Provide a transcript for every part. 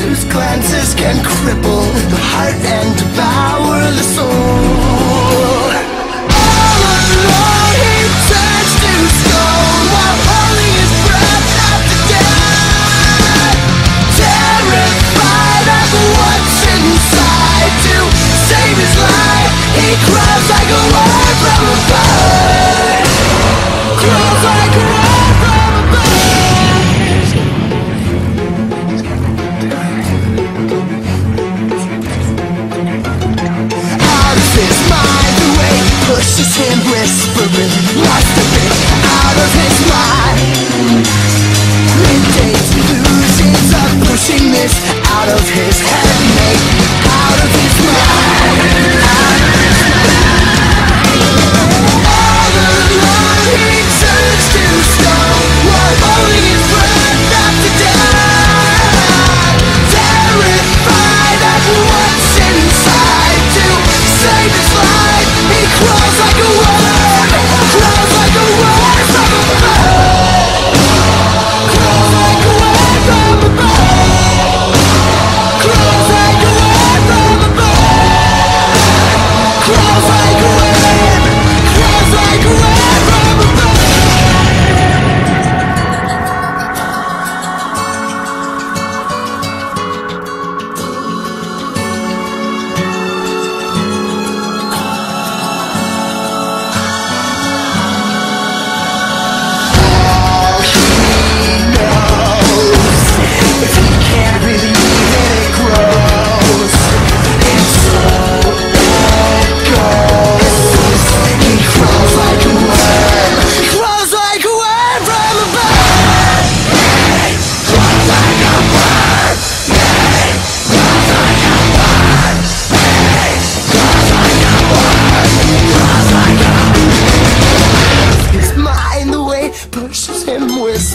whose glances can cripple the heart and devour the soul. All alone he turns to stone while holding his breath at the death, terrified of what's inside. To save his life, he crawls like a worm from a bird. Crawls like a worm from a bird. Pushes him whispering, lost a bit out of his mind. Middays, illusions of pushing this out of his head, mate, out of his mind, out of his mind. All alone he turns to stone while holding his breath up to death, terrified of what's inside. To save his life, he crawls like a worm, crawls like a worm from a bird, crawls like a worm from a bird, crawls like a worm from a bird, crawls like a worm, crawls like a worm from a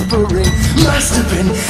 whispering, must have been